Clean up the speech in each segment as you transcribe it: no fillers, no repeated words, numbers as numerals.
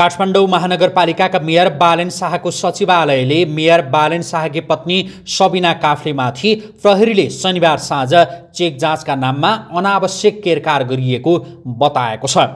काठमाडौँ महानगरपालिकाका मेयर बालेन शाहको सचिवालयले मेयर बालेन शाहकी पत्नी सबिना काफ्लेमाथि प्रहरीले शनिबार साँझ चेक जाँचका नाममा अनावश्यक केरकार गरिएको बताएको छ।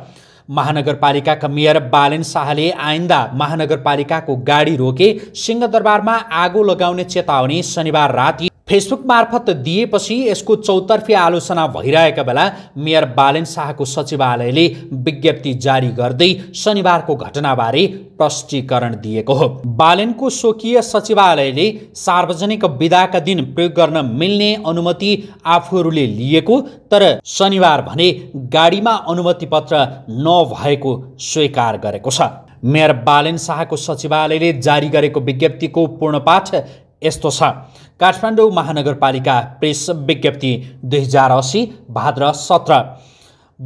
महानगरपालिकाका मेयर बालेन शाहले आइन्दा महानगरपालिकाको गाडी रोके सिंहदरबारमा आगो लगाउने चेतावनी शनिबार राति फेसबुक मार्फत दिएपछि यसको चौतर्फी आलोचना भइरहेका बेला मेयर बालेन शाहको सचिवालयले विज्ञप्ति जारी गर्दै शनिबारको घटनाबारे स्पष्टीकरण दिएको हो। बालेनको स्वकीय सचिवालयले सार्वजनिक बिदाका दिन प्रयोग गर्न मिल्ने अनुमति आफूहरूले लिएको, तर शनिबार भने गाडीमा अनुमति पत्र नभएको स्वीकार गरेको छ। मेयर बालेन शाहको सचिवालयले जारी गरेको विज्ञप्तिको पूर्णपाठ यस्तो छ। काठमाडौँ महानगरपालिका प्रेस विज्ञप्ति 2080 भाद्र 17।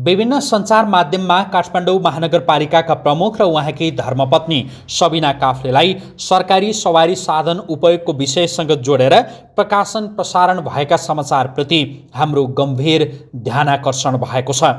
विभिन्न सञ्चार माध्यममा काठमाडौँ महानगरपालिकाका प्रमुख र उहाँकी धर्मपत्नी सबिना काफ्लेलाई सरकारी सवारी साधन उपयोगको विषयसँग जोडेर प्रकाशन प्रसारण भएका समाचारप्रति हाम्रो गम्भीर ध्यानाकर्षण भएको छ।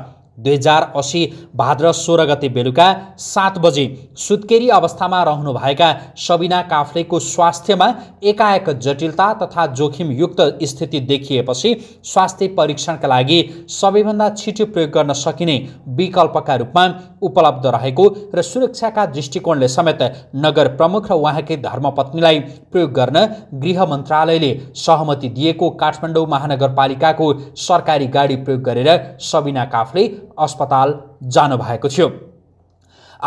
2080 भाद्र 16 गते बेलुका 7 बजे सुत्केरी अवस्थामा रहनुभएका सबिना काफ्लेको स्वास्थ्यमा एकाएक जटिलता तथा जोखिमयुक्त स्थिति देखिएपछि स्वास्थ्य परीक्षणका लागि सबैभन्दा छिटो प्रयोग गर्न सकिने विकल्पका रूपमा उपलब्ध रहेको र सुरक्षाका दृष्टिकोणले समेत नगर प्रमुख र उहाँकै धर्मपत्नीलाई प्रयोग गर्न गृह मन्त्रालयले सहमति दिएको काठमाडौँ महानगरपालिकाको सरकारी गाडी प्रयोग गरेर सबिना काफ्ले अस्पताल जानुभएको थियो।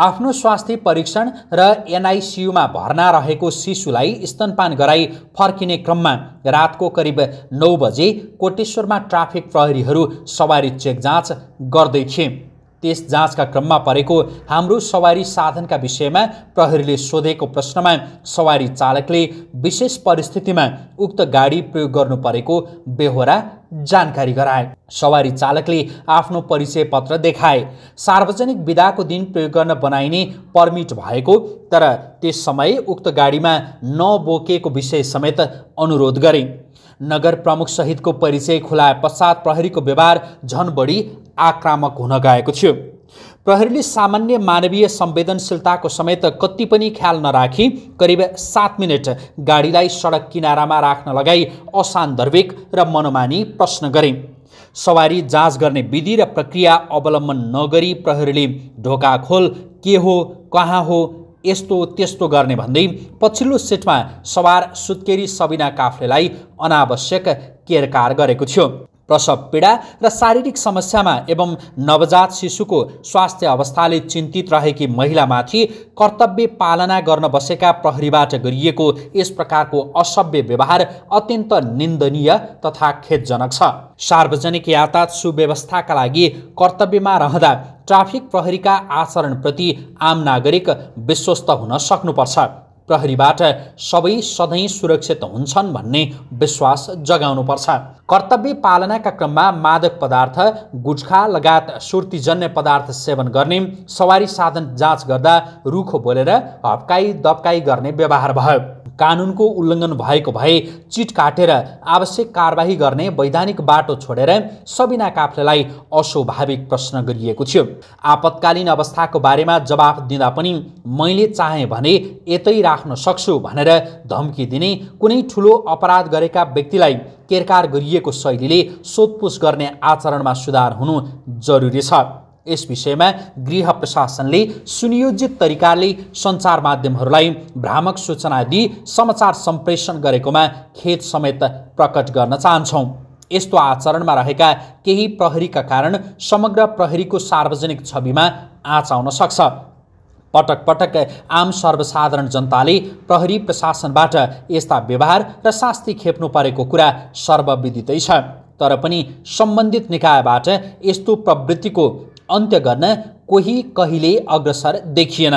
आफ्नो स्वास्थ्य परीक्षण र एनआईसीूमा भर्ना रहेको शिशुलाई स्तनपान गराई फर्किने क्रममा रातको करिब 9 बजे कोटेश्वरमा ट्राफिक प्रहरीहरू सवारी चेक जाँच गर्दै थिए। त्यस जाँचका क्रममा परेको हाम्रो सवारी साधनका विषयमा प्रहरीले सोधेको प्रश्नमा सवारी चालकले विशेष परिस्थितिमा उक्त गाडी प्रयोग गर्नु परेको बेहोरा जानकारी गराए। सवारी चालकले आफ्नो परिचय पत्र देखाए। सार्वजनिक बिदाको दिन प्रयोग गर्न बनाइने पर्मिट भएको, तर त्यस समय उक्त गाडीमा नबोकेको विषय समेत अनुरोध गरे। नगर प्रमुख सहितको परिचय खुलाए पश्चात प्रहरीको व्यवहार झन बढी आक्रामक हुन गएको थियो। प्रहरीले सामान्य मानवीय संवेदनशीलताको समेत कति पनि ख्याल नराखी करिब 7 मिनेट गाडीलाई सडक किनारामा राख्न लगाई असान्दर्भिक र मनमानी प्रश्न गरे। सवारी जाँच गर्ने विधि र प्रक्रिया अवलम्बन नगरी प्रहरीले ढोका खोल, के हो, कहाँ हो, यस्तो त्यस्तो गर्ने भन्दै पछिल्लो सिटमा सवार सुत्केरी सबिना काफ्लेलाई अनावश्यक केरकार गरेको थियो। प्रसव पीडा र शारीरिक समस्यामा एवं नवजात शिशुको स्वास्थ्य अवस्थाले चिन्तित रहेकी महिलामाथि कर्तव्य पालना गर्न बसेका प्रहरीबाट गरिएको यस प्रकारको असभ्य व्यवहार अत्यन्त निन्दनीय तथा खेदजनक छ। सार्वजनिक यातायात सुव्यवस्थाका लागि कर्तव्यमा रहँदा ट्राफिक प्रहरीका आचरणप्रति आम नागरिक विश्वस्त हुन सक्नुपर्छ। प्रहरीबाट सबै सधैँ सुरक्षित हुन्छन् भन्ने विश्वास जगाउनुपर्छ। कर्तव्य पालनाका क्रममा मादक पदार्थ, गुटखा लगायत सुर्तीजन्य पदार्थ सेवन गर्ने, सवारी साधन जाँच गर्दा रुखो बोलेर हप्काई दप्काई गर्ने व्यवहार भयो। कानुनको उल्लङ्घन भएको भए चिट काटेर आवश्यक कारबाही गर्ने वैधानिक बाटो छोडेर सबिना काफ्लेलाई अस्वाभाविक प्रश्न गरिएको थियो। आपतकालीन अवस्थाको बारेमा जवाफ दिँदा पनि मैले चाहे भने यतै राख्न सक्छु भनेर धम्की दिने, कुनै ठुलो अपराध गरेका व्यक्तिलाई केरकार गरिएको शैलीले सोधपुछ गर्ने आचरणमा सुधार हुनु जरुरी छ। यस विषयमा गृह प्रशासनले सुनियोजित तरिकाले सञ्चार माध्यमहरूलाई भ्रामक सूचना दिई समाचार सम्प्रेषण गरेकोमा खेद समेत प्रकट गर्न चाहन्छौँ। यस्तो आचरणमा रहेका केही प्रहरीका कारण समग्र प्रहरीको सार्वजनिक छविमा आँच आउन सक्छ। पटक पटक आम सर्वसाधारण जनताले प्रहरी प्रशासनबाट यस्ता व्यवहार र शास्ति खेप्नु परेको कुरा सर्वविदितै छ, तर पनि सम्बन्धित निकायबाट यस्तो प्रवृत्तिको अन्त्य गर्न कोही कहिले अग्रसर देखिएन।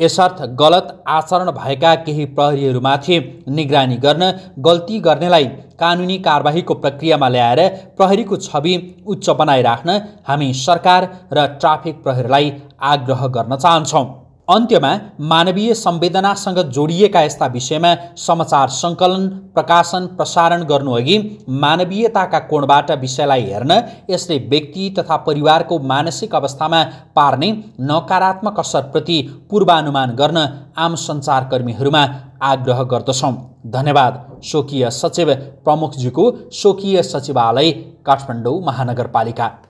यसर्थ गलत आचरण भएका केही प्रहरीहरूमाथि निगरानी गर्न, गल्ती गर्नेलाई कानुनी कारबाहीको प्रक्रियामा ल्याएर प्रहरीको छवि उच्च बनाइराख्न हामी सरकार र ट्राफिक प्रहरीलाई आग्रह गर्न चाहन्छौँ। अन्त्यमा मानवीय संवेदनासँग जोडिएका यस्ता विषयमा समाचार संकलन प्रकाशन प्रसारण गर्नुअघि मानवीयताका कोणबाट विषयलाई हेर्न यसले व्यक्ति तथा परिवारको मानसिक अवस्थामा पार्ने नकारात्मक असरप्रति पूर्वानुमान गर्न आम सञ्चारकर्मीहरूमा आग्रह गर्दछौं। धन्यवाद। स्वकीय सचिव प्रमुखजीको स्वकीय सचिवालय काठमाडौँ महानगरपालिका।